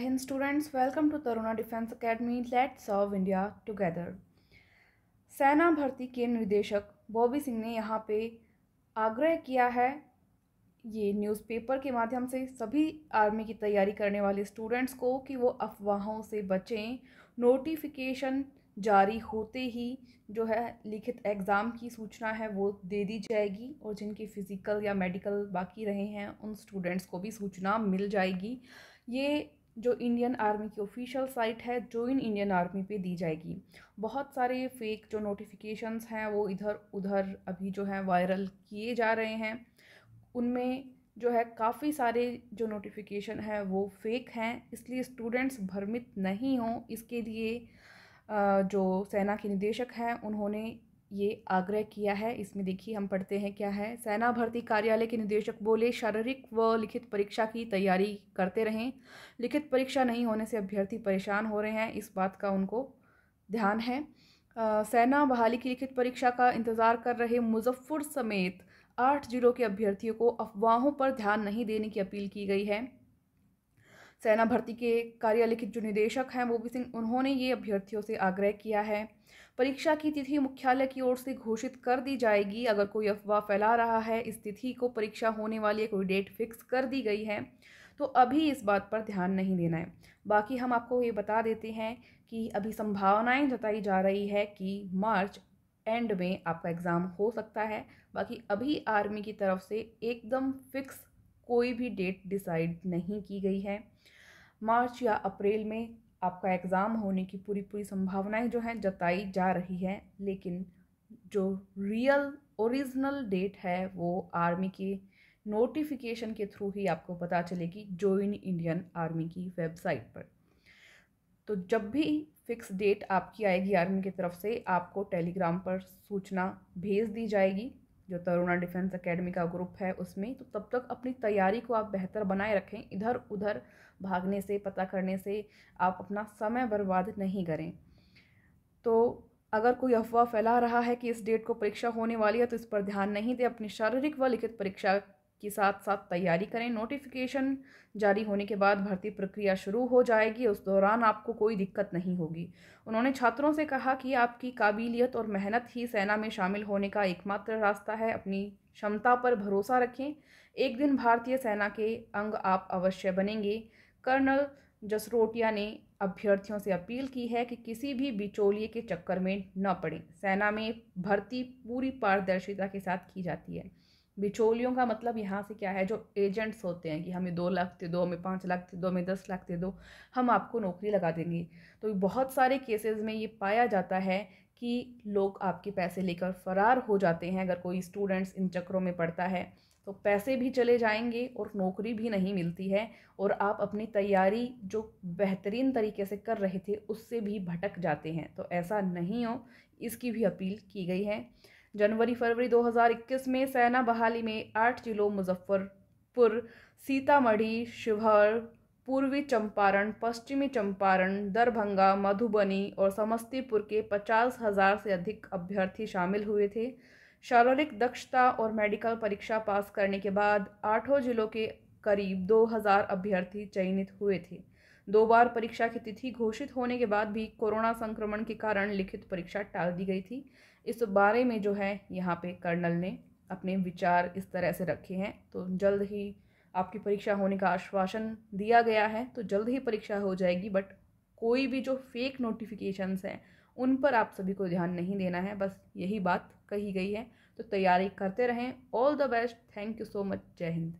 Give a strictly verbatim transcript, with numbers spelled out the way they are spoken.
Hello students, welcome to Taruna defence academy. Let's serve India together. सेना भर्ती के निदेशक बॉबी सिंह ने यहाँ पे आग्रह किया है, ये न्यूज़पेपर के माध्यम से सभी आर्मी की तैयारी करने वाले स्टूडेंट्स को, कि वो अफवाहों से बचें। नोटिफिकेशन जारी होते ही जो है लिखित एग्ज़ाम की सूचना है वो दे दी जाएगी, और जिनकी फ़िज़िकल या मेडिकल बाकी रहे हैं उन स्टूडेंट्स को भी सूचना मिल जाएगी। ये जो इंडियन आर्मी की ऑफिशियल साइट है जॉइन इंडियन आर्मी पे दी जाएगी। बहुत सारे फेक जो नोटिफिकेशंस हैं वो इधर उधर अभी जो है वायरल किए जा रहे हैं। उनमें जो है काफ़ी सारे जो नोटिफिकेशन है वो फेक हैं, इसलिए स्टूडेंट्स भ्रमित नहीं हों। इसके लिए जो सेना के निदेशक हैं उन्होंने ये आग्रह किया है। इसमें देखिए हम पढ़ते हैं क्या है। सेना भर्ती कार्यालय के निदेशक बोले, शारीरिक व लिखित परीक्षा की तैयारी करते रहें। लिखित परीक्षा नहीं होने से अभ्यर्थी परेशान हो रहे हैं, इस बात का उनको ध्यान है। आ, सेना बहाली की लिखित परीक्षा का इंतज़ार कर रहे मुजफ्फरपुर समेत आठ जिलों के अभ्यर्थियों को अफवाहों पर ध्यान नहीं देने की अपील की गई है। सेना भर्ती के कार्यालय के जो निदेशक हैं बॉबी सिंह, उन्होंने ये अभ्यर्थियों से आग्रह किया है। परीक्षा की तिथि मुख्यालय की ओर से घोषित कर दी जाएगी। अगर कोई अफवाह फैला रहा है इस तिथि को, परीक्षा होने वाली कोई डेट फिक्स कर दी गई है, तो अभी इस बात पर ध्यान नहीं देना है। बाकी हम आपको ये बता देते हैं कि अभी संभावनाएँ जताई जा रही है कि मार्च एंड में आपका एग्ज़ाम हो सकता है। बाकी अभी आर्मी की तरफ से एकदम फिक्स कोई भी डेट डिसाइड नहीं की गई है। मार्च या अप्रैल में आपका एग्ज़ाम होने की पूरी पूरी संभावनाएं जो हैं जताई जा रही हैं, लेकिन जो रियल ओरिजिनल डेट है वो आर्मी के नोटिफिकेशन के थ्रू ही आपको पता चलेगी, जॉइन इंडियन आर्मी की वेबसाइट पर। तो जब भी फिक्स डेट आपकी आएगी आर्मी की तरफ से, आपको टेलीग्राम पर सूचना भेज दी जाएगी, जो तरुणा डिफेंस अकेडमी का ग्रुप है उसमें। तो तब तक अपनी तैयारी को आप बेहतर बनाए रखें। इधर उधर भागने से, पता करने से आप अपना समय बर्बाद नहीं करें। तो अगर कोई अफवाह फैला रहा है कि इस डेट को परीक्षा होने वाली है, तो इस पर ध्यान नहीं दें। अपनी शारीरिक व लिखित परीक्षा के साथ साथ तैयारी करें। नोटिफिकेशन जारी होने के बाद भर्ती प्रक्रिया शुरू हो जाएगी, उस दौरान आपको कोई दिक्कत नहीं होगी। उन्होंने छात्रों से कहा कि आपकी काबिलियत और मेहनत ही सेना में शामिल होने का एकमात्र रास्ता है। अपनी क्षमता पर भरोसा रखें, एक दिन भारतीय सेना के अंग आप अवश्य बनेंगे। कर्नल जसरोटिया ने अभ्यर्थियों से अपील की है कि किसी भी बिचौलिए के चक्कर में न पड़ें। सेना में भर्ती पूरी पारदर्शिता के साथ की जाती है। बिचौलियों का मतलब यहाँ से क्या है, जो एजेंट्स होते हैं कि हमें दो लाख दे दो, हमें पाँच लाख दे दो, हमें दस लाख दे दो, हम आपको नौकरी लगा देंगे। तो बहुत सारे केसेस में ये पाया जाता है कि लोग आपके पैसे लेकर फरार हो जाते हैं। अगर कोई स्टूडेंट्स इन चक्रों में पड़ता है तो पैसे भी चले जाएंगे और नौकरी भी नहीं मिलती है, और आप अपनी तैयारी जो बेहतरीन तरीके से कर रहे थे उससे भी भटक जाते हैं। तो ऐसा नहीं हो, इसकी भी अपील की गई है। जनवरी फरवरी दो हज़ार इक्कीस में सेना बहाली में आठ जिलों मुजफ्फरपुर, सीतामढ़ी, शिवहर, पूर्वी चंपारण, पश्चिमी चंपारण, दरभंगा, मधुबनी और समस्तीपुर के पचास हज़ार से अधिक अभ्यर्थी शामिल हुए थे। शारीरिक दक्षता और मेडिकल परीक्षा पास करने के बाद आठों जिलों के करीब दो हज़ार अभ्यर्थी चयनित हुए थे। दो बार परीक्षा की तिथि घोषित होने के बाद भी कोरोना संक्रमण के कारण लिखित परीक्षा टाल दी गई थी। इस बारे में जो है यहाँ पे कर्नल ने अपने विचार इस तरह से रखे हैं। तो जल्द ही आपकी परीक्षा होने का आश्वासन दिया गया है, तो जल्द ही परीक्षा हो जाएगी। बट कोई भी जो फेक नोटिफिकेशंस हैं उन पर आप सभी को ध्यान नहीं देना है, बस यही बात कही गई है। तो तैयारी करते रहें। All the best. Thank you so much. जय हिंद।